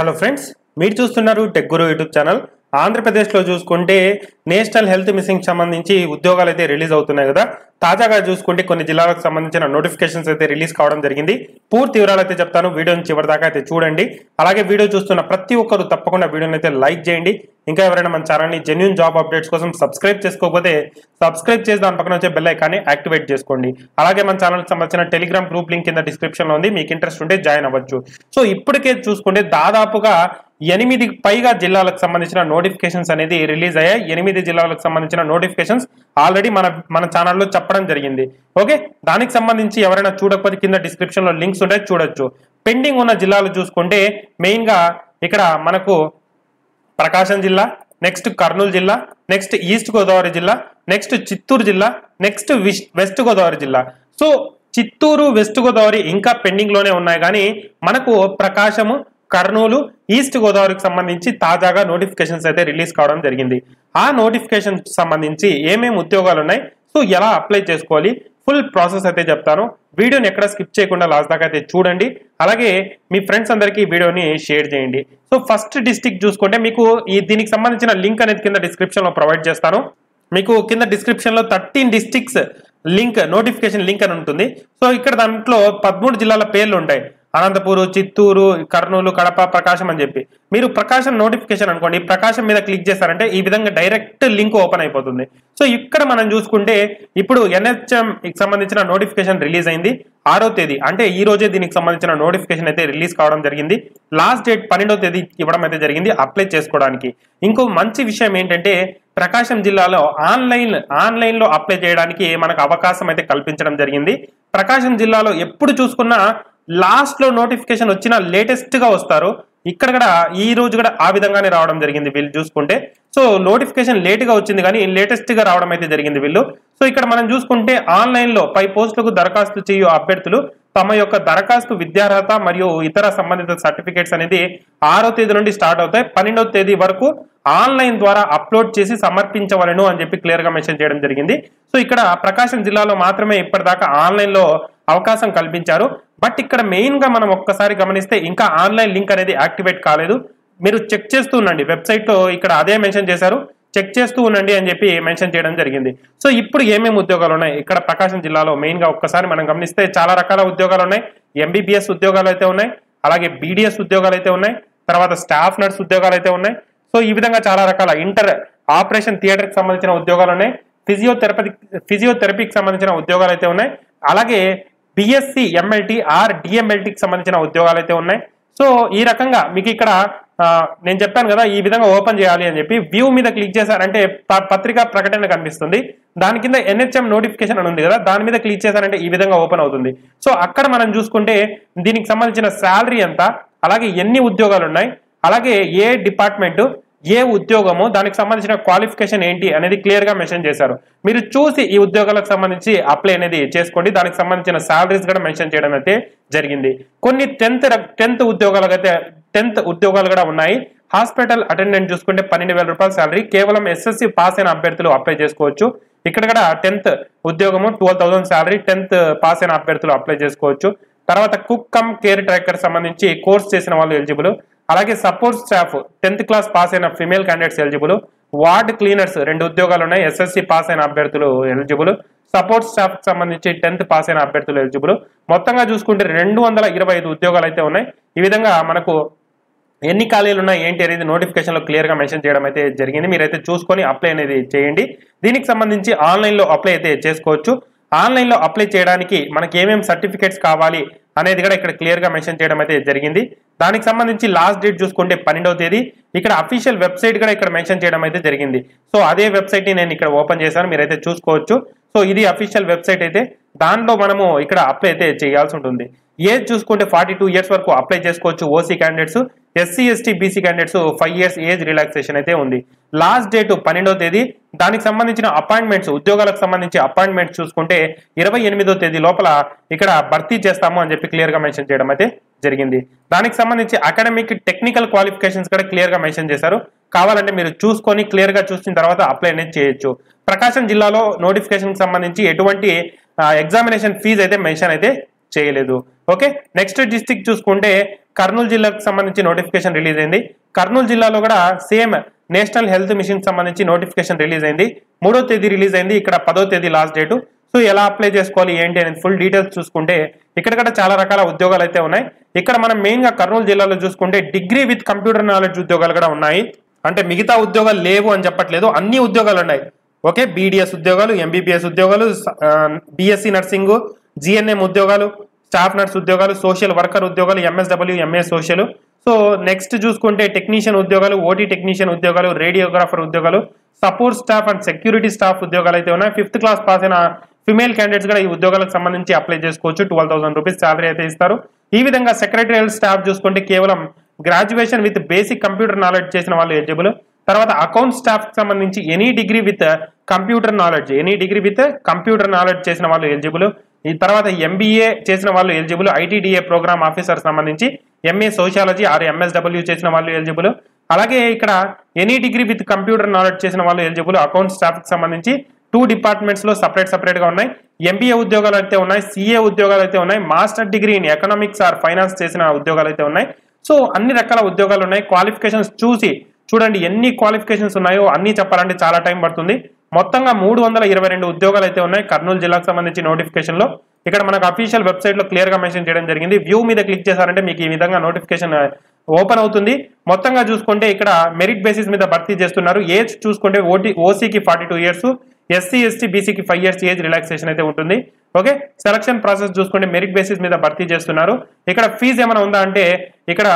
Hello friends, మీరు చూస్తున్నారు tech గురు YouTube channel. ఆంధ్రప్రదేశ్లో చూసుకుంటే నేషనల్ హెల్త్ మిషన్ సంబంధించి ఉద్యోగాలు అయితే రిలీజ్ అవుతున్నాయి కదా. తాజాగా చూసుకుంటే కొన్ని జిల్లాలకు సంబంధించిన నోటిఫికేషన్స్ అయితే రిలీజ్ కావడం జరిగింది. పూర్తి వివరాలు అయితే చెప్తాను, వీడియోని చివరి దాకా అయితే చూడండి. అలాగే వీడియో చూస్తున్న ప్రతి ఒక్కరు తప్పకుండా వీడియోని అయితే లైక్ చేయండి. ఇంకా ఎవరైనా మన ఛానల్ని జెన్యూన్ జాబ్ అప్డేట్స్ కోసం సబ్స్క్రైబ్ చేసుకోకపోతే సబ్స్క్రైబ్ చేసి దాని పక్కన వచ్చే బెల్ ఐకాన్ని యాక్టివేట్ చేసుకోండి. అలాగే మన ఛానల్కి సంబంధించిన టెలిగ్రామ్ గ్రూప్ లింక్ కింద డిస్క్రిప్షన్లో ఉంది, మీకు ఇంట్రెస్ట్ ఉంటే జాయిన్ అవ్వచ్చు. సో ఇప్పటికే చూసుకుంటే దాదాపుగా 8 పైగా జిల్లాలకు సంబంధించిన నోటిఫికేషన్స్ అనేది రిలీజ్ అయ్యాయి. 8 జిల్లాలకు సంబంధించిన నోటిఫికేషన్స్ ఆల్రెడీ మన ఛానల్లో చెప్పడం జరిగింది. ఓకే, దానికి సంబంధించి ఎవరైనా చూడకపోతే కింద డిస్క్రిప్షన్లో లింక్స్ ఉంటాయి, చూడొచ్చు. పెండింగ్ ఉన్న జిల్లాలు చూసుకుంటే మెయిన్గా ఇక్కడ మనకు ప్రకాశం జిల్లా, నెక్స్ట్ కర్నూలు జిల్లా, నెక్స్ట్ ఈస్ట్ గోదావరి జిల్లా, నెక్స్ట్ చిత్తూరు జిల్లా, నెక్స్ట్ వెస్ట్ గోదావరి జిల్లా. సో చిత్తూరు, వెస్ట్ గోదావరి ఇంకా పెండింగ్లోనే ఉన్నాయి. కానీ మనకు ప్రకాశము, కర్నూలు, ఈస్ట్ గోదావరికి సంబంధించి తాజాగా నోటిఫికేషన్స్ అయితే రిలీజ్ కావడం జరిగింది. ఆ నోటిఫికేషన్ సంబంధించి ఏమేమి ఉద్యోగాలు ఉన్నాయి, సో ఎలా అప్లై చేసుకోవాలి, ఫుల్ ప్రాసెస్ అయితే చెప్తాను. వీడియోని ఎక్కడ స్కిప్ చేయకుండా లాస్ట్ దాకా అయితే చూడండి. అలాగే మీ ఫ్రెండ్స్ అందరికీ వీడియోని షేర్ చేయండి. సో ఫస్ట్ డిస్ట్రిక్ట్ చూసుకుంటే మీకు దీనికి సంబంధించిన లింక్ అనేది కింద డిస్క్రిప్షన్లో ప్రొవైడ్ చేస్తాను. మీకు కింద డిస్క్రిప్షన్లో 13 డిస్ట్రిక్ట్స్ లింక్, నోటిఫికేషన్ లింక్ అని ఉంటుంది. సో ఇక్కడ దాంట్లో 13 జిల్లాల పేర్లు ఉంటాయి. అనంతపూరు, చిత్తూరు, కర్నూలు, కడప, ప్రకాశం అని చెప్పి మీరు ప్రకాశం నోటిఫికేషన్ అనుకోండి, ప్రకాశం మీద క్లిక్ చేశారంటే ఈ విధంగా డైరెక్ట్ లింక్ ఓపెన్ అయిపోతుంది. సో ఇక్కడ మనం చూసుకుంటే ఇప్పుడు ఎన్హెచ్ఎంకి సంబంధించిన నోటిఫికేషన్ రిలీజ్ అయింది 6వ తేదీ, అంటే ఈ రోజే దీనికి సంబంధించిన నోటిఫికేషన్ అయితే రిలీజ్ కావడం జరిగింది. లాస్ట్ డేట్ 12వ తేదీ ఇవ్వడం అయితే జరిగింది అప్లై చేసుకోవడానికి. ఇంకో మంచి విషయం ఏంటంటే ప్రకాశం జిల్లాలో ఆన్లైన్లో అప్లై చేయడానికి మనకు అవకాశం అయితే కల్పించడం జరిగింది. ప్రకాశం జిల్లాలో ఎప్పుడు చూసుకున్నా లాస్ట్ లో నోటిఫికేషన్ వచ్చిన లేటెస్ట్ గా వస్తారు. ఇక్కడ కూడా ఈ రోజు కూడా ఆ విధంగానే రావడం జరిగింది వీళ్ళు చూసుకుంటే. సో నోటిఫికేషన్ లేట్ గా వచ్చింది కానీ లేటెస్ట్ గా రావడం అయితే జరిగింది వీళ్ళు. సో ఇక్కడ మనం చూసుకుంటే ఆన్లైన్ లో పై పోస్టులకు దరఖాస్తు చేయు అభ్యర్థులు తమ యొక్క దరఖాస్తు విద్యార్హత మరియు ఇతర సంబంధిత సర్టిఫికేట్స్ అనేది 6వ తేదీ నుండి స్టార్ట్ అవుతాయి. 12వ తేదీ వరకు ఆన్లైన్ ద్వారా అప్లోడ్ చేసి సమర్పించవలను అని చెప్పి క్లియర్ గా మెన్షన్ చేయడం జరిగింది. సో ఇక్కడ ప్రకాశం జిల్లాలో మాత్రమే ఇప్పటిదాకా ఆన్లైన్ లో అవకాశం కల్పించారు. బట్ ఇక్కడ మెయిన్ గా మనం ఒక్కసారి గమనిస్తే ఇంకా ఆన్లైన్ లింక్ అనేది యాక్టివేట్ కాలేదు. మీరు చెక్ చేస్తూ ఉండండి, వెబ్సైట్ లో ఇక్కడ అదే మెన్షన్ చేశారు, చెక్ చేస్తూ ఉండండి అని చెప్పి మెన్షన్ చేయడం జరిగింది. సో ఇప్పుడు ఏమేమి ఉద్యోగాలు ఉన్నాయి ఇక్కడ ప్రకాశం జిల్లాలో మెయిన్ గా ఒక్కసారి మనం గమనిస్తే చాలా రకాల ఉద్యోగాలు ఉన్నాయి. MBBS ఉద్యోగాలు అయితే ఉన్నాయి, అలాగే BDS ఉద్యోగాలు అయితే ఉన్నాయి, తర్వాత స్టాఫ్ నర్స్ ఉద్యోగాలు అయితే ఉన్నాయి. సో ఈ విధంగా చాలా రకాల ఇంటర్ ఆపరేషన్ థియేటర్కి సంబంధించిన ఉద్యోగాలు ఉన్నాయి, ఫిజియోథెరపీకి సంబంధించిన ఉద్యోగాలు అయితే ఉన్నాయి, అలాగే BSc MLT ఆర్ DMLTకి సంబంధించిన ఉద్యోగాలు అయితే ఉన్నాయి. సో ఈ రకంగా మీకు ఇక్కడ నేను చెప్పాను కదా ఈ విధంగా ఓపెన్ చేయాలి అని చెప్పి వ్యూ మీద క్లిక్ చేశారంటే పత్రికా ప్రకటన కనిపిస్తుంది. దాని కింద NHM నోటిఫికేషన్ అని ఉంది కదా, దాని మీద క్లిక్ చేశారంటే ఈ విధంగా ఓపెన్ అవుతుంది. సో అక్కడ మనం చూసుకుంటే దీనికి సంబంధించిన శాలరీ ఎంత, అలాగే ఎన్ని ఉద్యోగాలు ఉన్నాయి, అలాగే ఏ డిపార్ట్మెంటు, ఏ ఉద్యోగము, దానికి సంబంధించిన క్వాలిఫికేషన్ ఏంటి అనేది క్లియర్ గా మెన్షన్ చేశారు. మీరు చూసి ఈ ఉద్యోగాలకు సంబంధించి అప్లై అనేది చేసుకోండి. దానికి సంబంధించిన శాలరీస్ కూడా మెన్షన్ చేయడం అయితే జరిగింది. కొన్ని టెన్త్ ఉద్యోగాలు కూడా ఉన్నాయి. హాస్పిటల్ అటెండెంట్ చూసుకుంటే 12,000 రూపాయల శాలరీ, కేవలం SSC పాస్ అయిన అభ్యర్థులు అప్లై చేసుకోవచ్చు. ఇక్కడ కూడా 10th ఉద్యోగము 12,000 శాలరీ, 10th పాస్ అయిన అభ్యర్థులు అప్లై చేసుకోవచ్చు. తర్వాత కుక్ కమ్ కేర్ ట్రాకర్ సంబంధించి కోర్స్ చేసిన వాళ్ళు ఎలిజిబుల్, అలాగే support staff 10th class pass అయిన female candidates eligible, ward cleaners 2 ఉద్యోగాలు ఉన్నాయి, SSC పాస్ అయిన అభ్యర్థులు ఎలిజిబుల్, సపోర్ట్ స్టాఫ్ సంబంధించి 10th పాస్ అయిన అభ్యర్థులు ఎలిజిబుల్. మొత్తంగా చూసుకుంటే 225 ఉద్యోగాలు అయితే ఉన్నాయి. ఈ విధంగా మనకు ఎన్ని ఖాళీలు ఉన్నాయి ఏంటి అనేది నోటిఫికేషన్లో క్లియర్గా మెన్షన్ చేయడం అయితే జరిగింది. మీరైతే చూసుకొని అప్లై అనేది చేయండి. దీనికి సంబంధించి ఆన్లైన్లో అప్లై అయితే చేసుకోవచ్చు. ఆన్లైన్లో అప్లై చేయడానికి మనకి ఏమేమి సర్టిఫికేట్స్ కావాలి అనేది కూడా ఇక్కడ క్లియర్గా మెన్షన్ చేయడం అయితే జరిగింది. దానికి సంబంధించి లాస్ట్ డేట్ చూసుకుంటే 12వ తేదీ. ఇక్కడ అఫీషియల్ వెబ్సైట్ కూడా ఇక్కడ మెన్షన్ చేయడం అయితే జరిగింది. సో అదే వెబ్సైట్ని నేను ఇక్కడ ఓపెన్ చేశాను, మీరైతే చూసుకోవచ్చు. సో ఇది అఫీషియల్ వెబ్సైట్ అయితే దాంట్లో మనము ఇక్కడ అప్లై అయితే చేయాల్సి ఉంటుంది. ఏజ్ చూసుకుంటే 42 years వరకు అప్లై చేసుకోవచ్చు OC candidates, SC ST BC candidates 5 years age relaxation అయితే ఉంది. లాస్ట్ డేట్ 12వ తేదీ. దానికి సంబంధించిన అపాయింట్మెంట్స్, ఉద్యోగాలకు సంబంధించి అపాయింట్మెంట్స్ చూసుకుంటే 28వ తేదీ లోపల ఇక్కడ భర్తీ చేస్తాము అని చెప్పి క్లియర్గా మెన్షన్ చేయడం అయితే జరిగింది. దానికి సంబంధించి అకాడమిక్, టెక్నికల్ క్వాలిఫికేషన్స్ కూడా క్లియర్గా మెన్షన్ చేశారు. కావాలంటే మీరు చూసుకొని క్లియర్గా చూసిన తర్వాత అప్లై అనేది చేయొచ్చు. ప్రకాశం జిల్లాలో నోటిఫికేషన్కి సంబంధించి ఎటువంటి ఎగ్జామినేషన్ ఫీజు అయితే మెన్షన్ అయితే చేయలేదు. ఓకే, నెక్స్ట్ డిస్ట్రిక్ట్ చూసుకుంటే కర్నూలు జిల్లాకు సంబంధించి నోటిఫికేషన్ రిలీజ్ అయింది. కర్నూలు జిల్లాలో కూడా సేమ్ నేషనల్ హెల్త్ మిషన్ సంబంధించి నోటిఫికేషన్ రిలీజ్ అయింది, 3వ తేదీ రిలీజ్ అయింది. ఇక్కడ 10వ తేదీ లాస్ట్ డేటు. సో ఎలా అప్లై చేసుకోవాలి ఏంటి అనేది ఫుల్ డీటెయిల్స్ చూసుకుంటే ఇక్కడ కూడా చాలా రకాల ఉద్యోగాలు అయితే ఉన్నాయి. ఇక్కడ మనం మెయిన్గా కర్నూలు జిల్లాలో చూసుకుంటే డిగ్రీ విత్ కంప్యూటర్ నాలెడ్జ్ ఉద్యోగాలు కూడా ఉన్నాయి. అంటే మిగతా ఉద్యోగాలు లేవు అని చెప్పట్లేదు, అన్ని ఉద్యోగాలు ఉన్నాయి. ఓకే, బీడీఎస్ ఉద్యోగాలు, ఎంబీబీఎస్ ఉద్యోగాలు, బీఎస్సీ నర్సింగ్, జిఎన్ఎం ఉద్యోగాలు, స్టాఫ్ నర్స్ ఉద్యోగాలు, సోషల్ వర్కర్ ఉద్యోగాలు, MSW, MA social. So next చూసుకుంటే టెక్నీషియన్ ఉద్యోగాలు, ఓటీ టెక్నీషియన్ ఉద్యోగాలు, రేడియోగ్రాఫర్ ఉద్యోగాలు, support staff and security staff ఉద్యోగాలు అయితే ఉన్నాయి. 5th క్లాస్ పాస్ అయిన ఫిమేల్ క్యాండిడేట్స్ కూడా ఈ ఉద్యోగాలకు సంబంధించి అప్లై చేసుకోవచ్చు. 12,000 రూపీస్ శాలరీ అయితే ఇస్తారు. ఈ విధంగా సెక్రటరియల్ స్టాఫ్ చూసుకుంటే కేవలం graduation with basic computer knowledge చేసిన వాళ్ళు ఎలిజిబుల్. తర్వాత అకౌంట్ స్టాఫ్కి సంబంధించి any degree with computer knowledge చేసిన వాళ్ళు ఎలిజిబుల్. ఈ తర్వాత ఎంబీఏ చేసిన వాళ్ళు ఎలిజిబుల్. ఐటీడీఏ ప్రోగ్రామ్ ఆఫీసర్ సంబంధించి ఎంఏ సోషాలజీ ఆర్ ఎంఎస్డబ్ల్యూ చేసిన వాళ్ళు ఎలిజిబుల్. అలాగే ఇక్కడ any degree with computer knowledge చేసిన వాళ్ళు ఎలిజిబుల్. అకౌంట్ స్టాఫ్కి సంబంధించి 2 డిపార్ట్మెంట్స్లో సపరేట్గా ఉన్నాయి. ఎంబీఏ ఉద్యోగాలు అయితే ఉన్నాయి, సిఏ ఉద్యోగాలు అయితే ఉన్నాయి, master degree in economics or finance చేసిన ఉద్యోగాలు అయితే ఉన్నాయి. సో అన్ని రకాల ఉద్యోగాలు ఉన్నాయి. క్వాలిఫికేషన్స్ చూడండి ఎన్ని క్వాలిఫికేషన్స్ ఉన్నాయో అన్నీ చెప్పాలంటే చాలా టైం పడుతుంది. మొత్తంగా 322 ఉద్యోగాలు అయితే ఉన్నాయి కర్నూలు జిల్లాకు సంబంధించి నోటిఫికేషన్లో. ఇక్కడ మనకు అఫీషియల్ వెబ్సైట్లో క్లియర్గా మెన్షన్ చేయడం జరిగింది. వ్యూ మీద క్లిక్ చేశారంటే మీకు ఈ విధంగా నోటిఫికేషన్ ఓపెన్ అవుతుంది. మొత్తంగా చూసుకుంటే ఇక్కడ మెరిట్ బేసిస్ మీద భర్తీ చేస్తున్నారు. ఏజ్ చూసుకుంటే ఓసీకి 42 ఇయర్స్, ఎస్సీ ఎస్టీ బీసీకి 5 ఇయర్స్ ఏజ్ రిలాక్సేషన్ అయితే ఉంటుంది. ఓకే, సెలక్షన్ ప్రాసెస్ చూసుకుంటే మెరిట్ బేసిస్ మీద భర్తీ చేస్తున్నారు. ఇక్కడ ఫీజు ఏమైనా ఉందా అంటే ఇక్కడ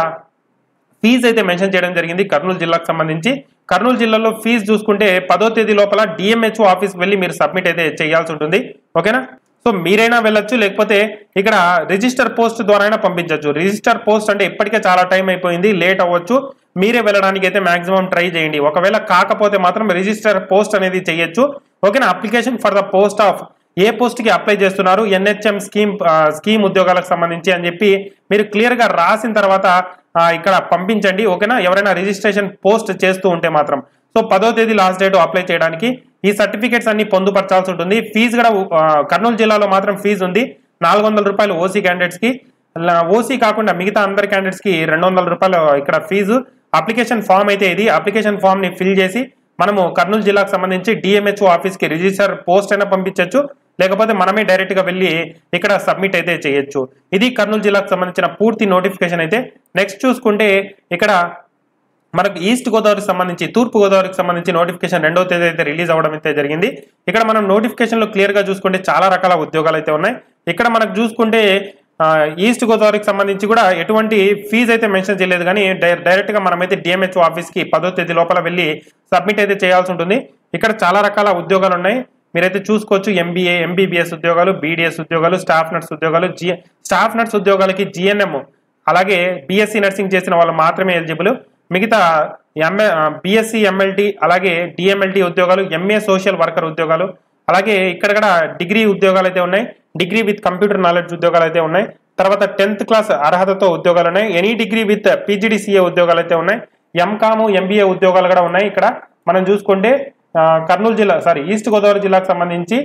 ఫీజు అయితే మెన్షన్ చేయడం జరిగింది కర్నూలు జిల్లాకు సంబంధించి. కర్నూలు జిల్లాలో ఫీజు చూసుకుంటే 10వ తేదీ లోపల డిఎంహెచ్ఓ ఆఫీస్కి వెళ్ళి మీరు సబ్మిట్ అయితే చేయాల్సి ఉంటుంది. ఓకేనా, సో మీరైనా వెళ్ళొచ్చు, లేకపోతే ఇక్కడ రిజిస్టర్ పోస్ట్ ద్వారా అయినా పంపించవచ్చు. రిజిస్టర్ పోస్ట్ అంటే ఇప్పటికే చాలా టైం అయిపోయింది, లేట్ అవ్వచ్చు. మీరే వెళ్ళడానికి అయితే మాక్సిమం ట్రై చేయండి. ఒకవేళ కాకపోతే మాత్రం రిజిస్టర్ పోస్ట్ అనేది చేయొచ్చు. ఓకేనా, application for the post of ఏ పోస్ట్కి అప్లై చేస్తున్నారు, ఎన్హెచ్ఎం స్కీమ్ ఉద్యోగాలకు సంబంధించి అని చెప్పి మీరు క్లియర్గా రాసిన తర్వాత ఇక్కడ పంపించండి. ఓకేనా, ఎవరైనా రిజిస్ట్రేషన్ పోస్ట్ చేస్తూ ఉంటే మాత్రం. సో 10వ తేదీ లాస్ట్ డేట్ అప్లై చేయడానికి. ఈ సర్టిఫికేట్స్ అన్ని పొందుపరచాల్సి ఉంటుంది. ఫీజు కూడా కర్నూలు జిల్లాలో మాత్రం ఫీజు ఉంది 400 రూపాయలు ఓసీ క్యాండిడేట్స్కి. ఓసీ కాకుండా మిగతా అందరి క్యాండిడేట్స్కి 200 రూపాయలు ఇక్కడ ఫీజు. అప్లికేషన్ ఫామ్ అయితే ఇది, అప్లికేషన్ ఫామ్ని ఫిల్ చేసి మనము కర్నూలు జిల్లాకు సంబంధించి డిఎంహెచ్ఓ ఆఫీస్కి రిజిస్టర్ పోస్ట్ అయినా పంపించవచ్చు, లేకపోతే మనమే డైరెక్ట్గా వెళ్ళి ఇక్కడ సబ్మిట్ అయితే చేయొచ్చు. ఇది కర్నూలు జిల్లాకు సంబంధించిన పూర్తి నోటిఫికేషన్ అయితే. నెక్స్ట్ చూసుకుంటే ఇక్కడ మనకు ఈస్ట్ గోదావరికి సంబంధించి, తూర్పు గోదావరికి సంబంధించి నోటిఫికేషన్ 2వ తేదీ అయితే రిలీజ్ అవ్వడం అయితే జరిగింది. ఇక్కడ మనం నోటిఫికేషన్లో క్లియర్గా చూసుకుంటే చాలా రకాల ఉద్యోగాలు అయితే ఉన్నాయి. ఇక్కడ మనకు చూసుకుంటే ఈస్ట్ గోదావరికి సంబంధించి కూడా ఎటువంటి ఫీజు అయితే మెన్షన్ చేయలేదు, కానీ డైరెక్ట్గా మనమైతే డిఎంహెచ్ఓ ఆఫీస్కి 10వ తేదీ లోపల వెళ్ళి సబ్మిట్ అయితే చేయాల్సి ఉంటుంది. ఇక్కడ చాలా రకాల ఉద్యోగాలు ఉన్నాయి, మీరైతే చూసుకోవచ్చు. ఎంబీఏ, ఎంబీబీఎస్ ఉద్యోగాలు, బీడీఎస్ ఉద్యోగాలు, స్టాఫ్ నర్స్ ఉద్యోగాలు, స్టాఫ్ నర్స్ ఉద్యోగాలకి జిఎన్ఎం అలాగే బీఎస్సీ నర్సింగ్ చేసిన వాళ్ళు మాత్రమే ఎలిజిబుల్. మిగతా బీఎస్సీ ఎంఎల్టీ అలాగే డిఎంఎల్టీ ఉద్యోగాలు, ఎంఏ సోషల్ వర్కర్ ఉద్యోగాలు, అలాగే ఇక్కడ కూడా డిగ్రీ ఉద్యోగాలు అయితే ఉన్నాయి, డిగ్రీ విత్ కంప్యూటర్ నాలెడ్జ్ ఉద్యోగాలు అయితే ఉన్నాయి. తర్వాత 10th క్లాస్ అర్హతతో ఉద్యోగాలు ఉన్నాయి. ఎనీ డిగ్రీ విత్ పీజీడీసీఏ ఉద్యోగాలు అయితే ఉన్నాయి. ఎంకాము, ఎంబీఏ ఉద్యోగాలు కూడా ఉన్నాయి. ఇక్కడ మనం చూసుకుంటే కర్నూలు జిల్లా ఈస్ట్ గోదావరి జిల్లాకు సంబంధించి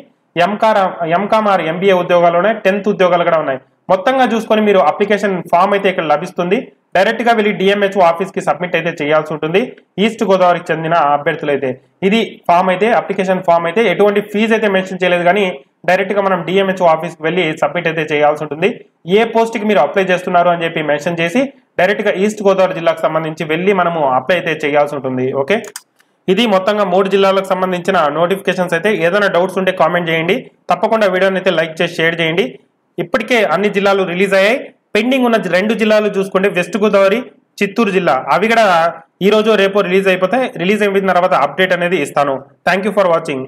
ఎంకామ్ ఆర్ ఎంబీఏ ఉద్యోగాలు ఉన్నాయి, 10th ఉద్యోగాలు కూడా ఉన్నాయి. మొత్తంగా చూసుకొని మీరు అప్లికేషన్ ఫామ్ అయితే ఇక్కడ లభిస్తుంది, డైరెక్ట్గా వెళ్ళి డిఎంహెచ్ఓ ఆఫీస్కి సబ్మిట్ అయితే చేయాల్సి ఉంటుంది ఈస్ట్ గోదావరికి చెందిన అభ్యర్థులు అయితే. ఇది ఫామ్ అయితే, అప్లికేషన్ ఫామ్ అయితే ఎటువంటి ఫీజు అయితే మెన్షన్ చేయలేదు, కానీ డైరెక్ట్గా మనం డిఎంహెచ్ఓ ఆఫీస్కి వెళ్ళి సబ్మిట్ అయితే చేయాల్సి ఉంటుంది. ఏ పోస్ట్కి మీరు అప్లై చేస్తున్నారు అని చెప్పి మెన్షన్ చేసి డైరెక్ట్గా ఈస్ట్ గోదావరి జిల్లాకు సంబంధించి వెళ్ళి మనము అప్లై అయితే చేయాల్సి ఉంటుంది. ఓకే, ఇది మొత్తంగా 3 జిల్లాలకు సంబంధించిన నోటిఫికేషన్స్ అయితే. ఏదైనా డౌట్స్ ఉంటే కామెంట్ చేయండి, తప్పకుండా వీడియోని అయితే లైక్ చేసి షేర్ చేయండి. ఇప్పటికే అన్ని జిల్లాలు రిలీజ్ అయ్యాయి. పెండింగ్ ఉన్న 2 జిల్లాలు చూసుకుంటే వెస్ట్ గోదావరి, చిత్తూరు జిల్లా, అవి కూడా ఈరోజు రేపో రిలీజ్ అయిపోతాయి. రిలీజ్ అయిన తర్వాత అప్డేట్ అనేది ఇస్తాను. Thank you for watching.